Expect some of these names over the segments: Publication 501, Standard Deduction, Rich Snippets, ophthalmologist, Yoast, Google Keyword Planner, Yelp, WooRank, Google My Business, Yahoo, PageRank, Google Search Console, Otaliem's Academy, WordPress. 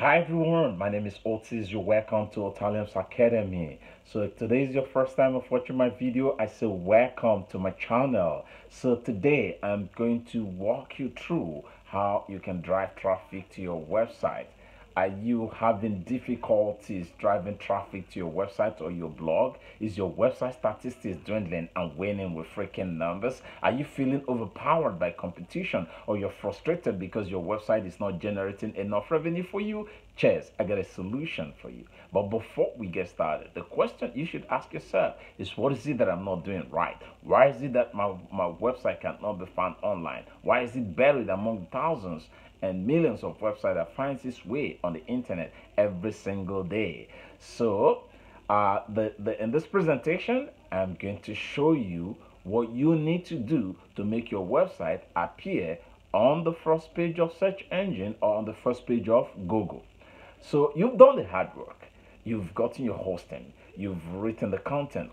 Hi everyone, my name is Otis. You're welcome to Otaliem's Academy. So if today is your first time of watching my video, I say welcome to my channel. So today I'm going to walk you through how you can drive traffic to your website. Are you having difficulties driving traffic to your website or your blog? Is your website statistics dwindling and waning with freaking numbers? Are you feeling overpowered by competition, or you're frustrated because your website is not generating enough revenue for you? Cheers, I got a solution for you. But before we get started, the question you should ask yourself is, what is it that I'm not doing right? Why is it that my website cannot be found online? Why is it buried among thousands and millions of websites that finds its way on the internet every single day? So in this presentation, I'm going to show you what you need to do to make your website appear on the first page of search engine or on the first page of Google. So you've done the hard work. You've gotten your hosting. You've written the content.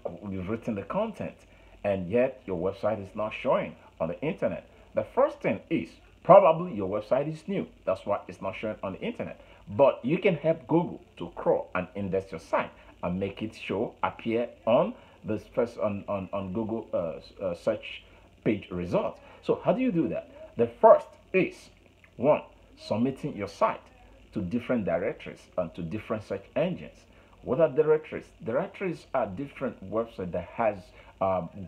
And yet your website is not showing on the internet. The first thing is, probably your website is new. That's why it's not showing on the internet. But you can help Google to crawl and index your site and make it appear on the first on Google search page results. So how do you do that? The first is, one, submitting your site to different directories and to different search engines. What are directories? Directories are different websites that has one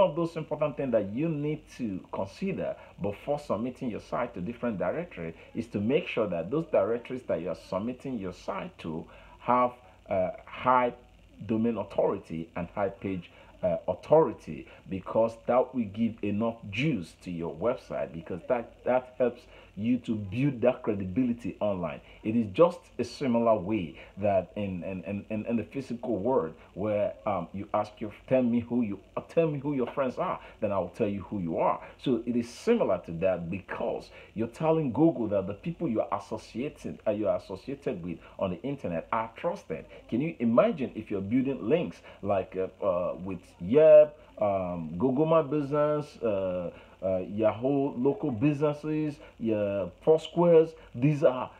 of those important things that you need to consider before submitting your site to different directories is to make sure that those directories that you are submitting your site to have high domain authority and high page authority, because that will give enough juice to your website, because that helps you to build that credibility online. It is just a similar way that in the physical world, where you ask tell me who your friends are, then I will tell you who you are. So it is similar to that, because you're telling Google that the people you are associated with on the internet are trusted. Can you imagine if you're building links like with Yelp, Google My Business, Yahoo local businesses, Foursquare? These are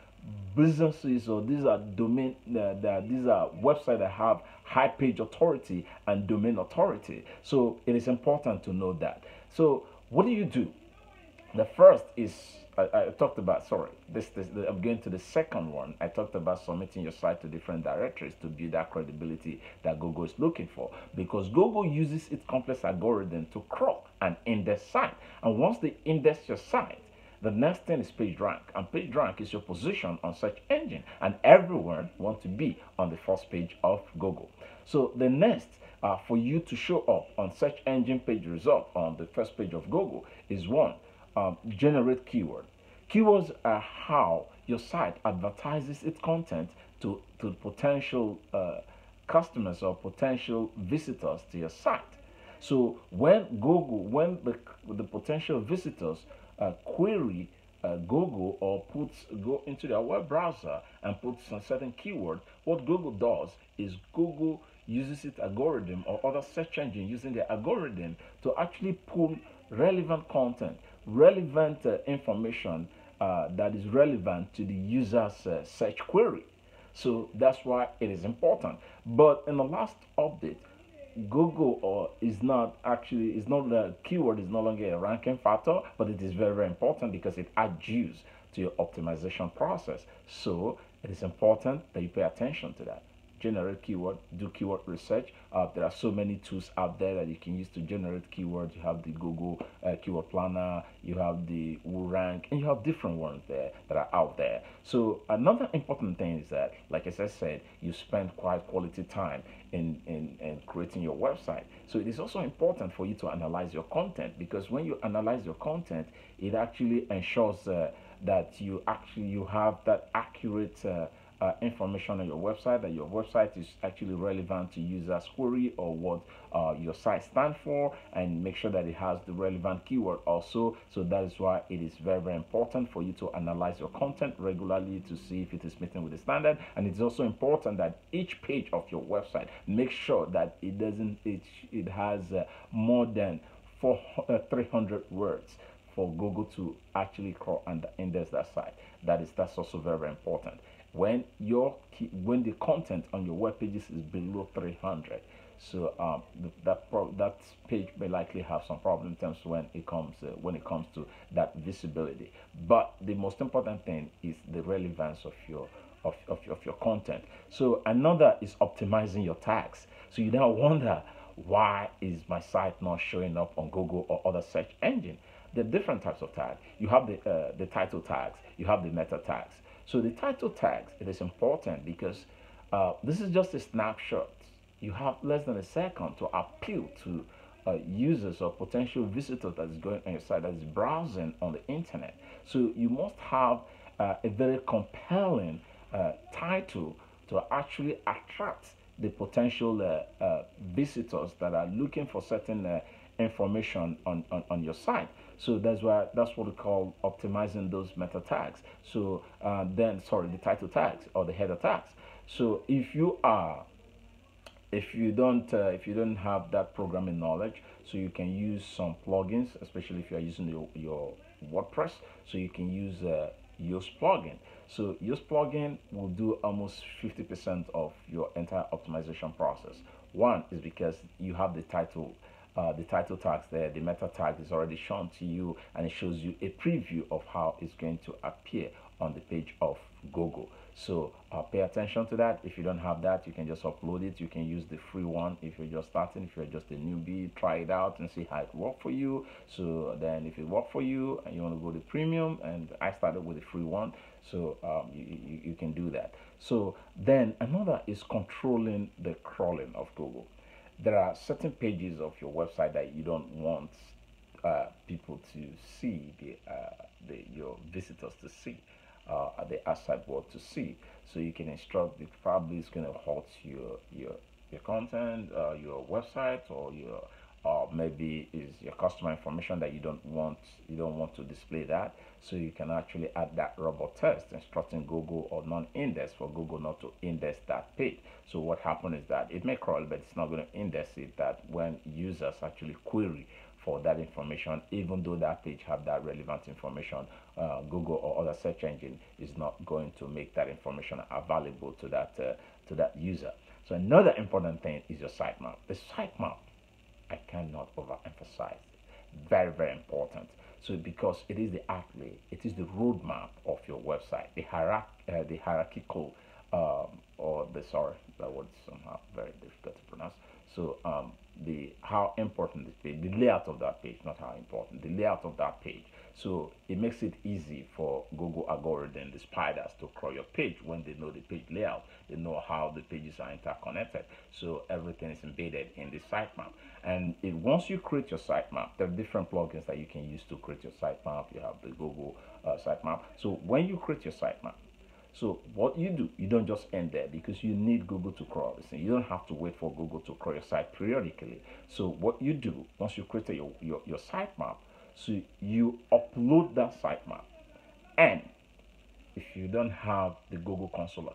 businesses, or these are domain these are websites that have high page authority and domain authority. So it is important to know that. So what do you do? The first is, I talked about, I'm going to the second one. I talked about submitting your site to different directories to build that credibility that Google is looking for, because Google uses its complex algorithm to crawl and index site. And once they index your site, the next thing is PageRank, and PageRank is your position on search engine, and everyone wants to be on the first page of Google. So the next for you to show up on search engine page result on the first page of Google is, one, generate keyword. Keywords are how your site advertises its content to potential customers or potential visitors to your site. So when Google, when the potential visitors query Google or go into their web browser and put some certain keyword, what Google does is Google uses its algorithm, or other search engine using their algorithm, to actually pull relevant content, relevant information that is relevant to the user's search query. So that's why it is important. But in the last update, Google keyword is no longer a ranking factor, but it is very, very important, because it adds juice to your optimization process. So it is important that you pay attention to that. Generate keyword, do keyword research. There are so many tools out there that you can use to generate keywords. You have the Google Keyword Planner, you have the WooRank, and you have different ones there that are out there. So another important thing is that, like as I said, you spend quite quality time in creating your website. So it is also important for you to analyze your content, because when you analyze your content, it actually ensures that you have that accurate information on your website, that your website is actually relevant to users' query, or what your site stands for, and make sure that it has the relevant keyword also. So that is why it is very, very important for you to analyze your content regularly to see if it is meeting with the standard. And it's also important that each page of your website, make sure that it has more than 300 words. for Google to actually crawl and index that site. That's also very important. When the content on your web pages is below 300, so that page may likely have some problem in terms when it comes to that visibility. But the most important thing is the relevance of your content. So another is optimizing your tags. So you now wonder, why is my site not showing up on Google or other search engine? The different types of tags. You have the title tags. You have the meta tags. So the title tags, it is important because this is just a snapshot. You have less than a second to appeal to users or potential visitors that is going on your site, that is browsing on the internet. So you must have a very compelling title to actually attract the potential visitors that are looking for certain information on your site. So that's what we call optimizing those meta tags. So the title tags or the header tags. So if you don't have that programming knowledge, so you can use some plugins, especially if you are using your WordPress. So you can use Yoast plugin. So Yoast plugin will do almost 50% of your entire optimization process. One is because you have the title tags there, the meta tag is already shown to you, and it shows you a preview of how it's going to appear on the page of Google. So pay attention to that. If you don't have that, you can just upload it. You can use the free one if you're just starting. If you're just a newbie, try it out and see how it worked for you. So then if it worked for you and you want to go to premium, and I started with the free one, so you can do that. So then another is controlling the crawling of Google. There are certain pages of your website that you don't want people to see, your visitors to see. The outside world to see. So you can instruct it, probably is going to halt your content, your website, or your maybe is your customer information that you don't want to display that. So you can actually add that robot test instructing Google or non-index for Google not to index that page. So what happened is that it may crawl, but it's not going to index it, that when users actually query for that information, even though that page have that relevant information, Google or other search engine is not going to make that information available to that user. So another important thing is your sitemap. The sitemap, I cannot overemphasize, very, very important. So because it is the outlay, it is the roadmap of your website, the hierarchical that word is somehow very difficult to pronounce. So how important this page, the layout of that page, not how important, the layout of that page. So it makes it easy for Google algorithm, the spiders, to crawl your page when they know the page layout. They know how the pages are interconnected. So everything is embedded in the sitemap. And once you create your sitemap, there are different plugins that you can use to create your sitemap. You have the Google sitemap. So when you create your sitemap, so what you do, you don't just end there, because you need Google to crawl this thing. You don't have to wait for Google to crawl your site periodically. So what you do, once you create your sitemap, so you upload that sitemap. And if you don't have the Google console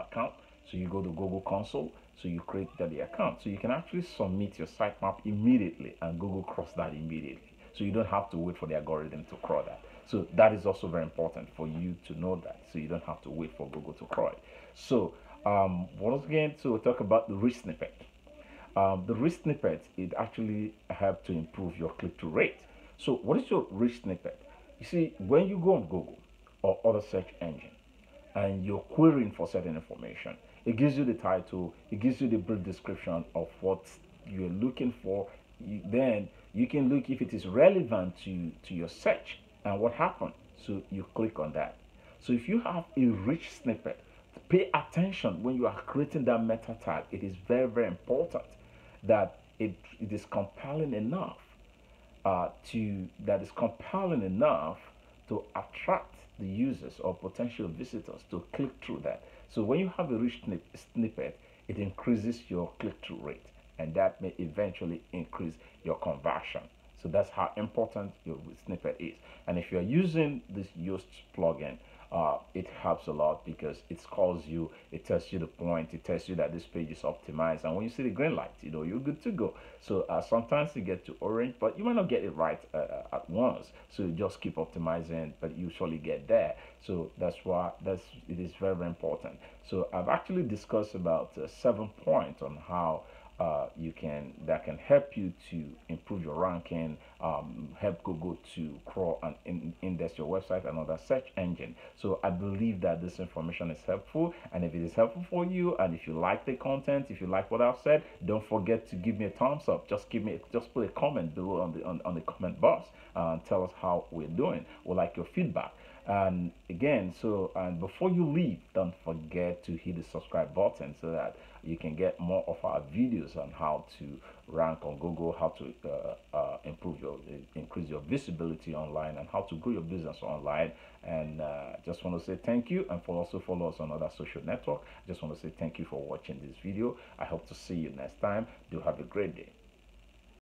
account, so you go to Google Console, so you create the account. So you can actually submit your sitemap immediately, and Google crawls that immediately. So you don't have to wait for the algorithm to crawl that. So that is also very important for you to know that. So you don't have to wait for Google to crawl it. So once again, so we'll talk about the rich snippet. The rich snippet, it actually helps to improve your click-through rate. So what is your rich snippet? You see, when you go on Google or other search engine and you're querying for certain information, it gives you the title, it gives you the brief description of what you're looking for. Then you can look if it is relevant to your search. And what happened? So you click on that. So if you have a rich snippet, pay attention when you are creating that meta tag. It is very, very important that it is compelling enough to attract the users or potential visitors to click through that. So when you have a rich snippet, it increases your click-through rate, and that may eventually increase your conversion. So that's how important your snippet is. And if you're using this Yoast plugin, it helps a lot because it calls you, it tells you the point, it tells you that this page is optimized, and when you see the green light, you know you're good to go. So sometimes you get to orange, but you might not get it right at once, so you just keep optimizing, but you surely get there. So that's why it is very, very important. So I've actually discussed about 7 points on how that can help you to improve your ranking, help Google to crawl and index your website and other search engine. So I believe that this information is helpful, and if it is helpful for you, and if you like the content, if you like what I've said, don't forget to give me a thumbs up. Just put a comment below on the comment box and tell us how we're doing. We like your feedback. And again, and before you leave, don't forget to hit the subscribe button so that you can get more of our videos on how to rank on Google, how to increase your visibility online, and how to grow your business online. And just want to say thank you, and also follow us on other social network. Just want to say thank you for watching this video. I hope to see you next time. Do have a great day.